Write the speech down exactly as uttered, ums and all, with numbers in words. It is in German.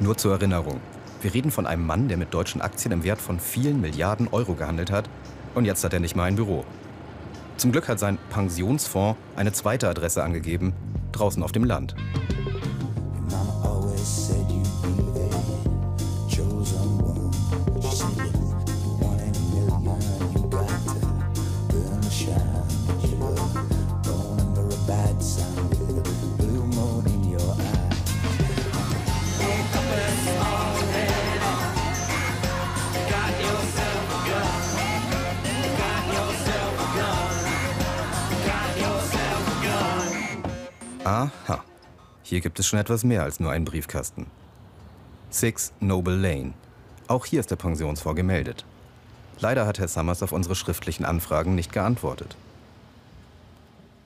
Nur zur Erinnerung, wir reden von einem Mann, der mit deutschen Aktien im Wert von vielen Milliarden Euro gehandelt hat, und jetzt hat er nicht mal ein Büro. Zum Glück hat sein Pensionsfonds eine zweite Adresse angegeben, draußen auf dem Land. Aha, hier gibt es schon etwas mehr als nur einen Briefkasten. Six Noble Lane. Auch hier ist der Pensionsfonds gemeldet. Leider hat Herr Summers auf unsere schriftlichen Anfragen nicht geantwortet.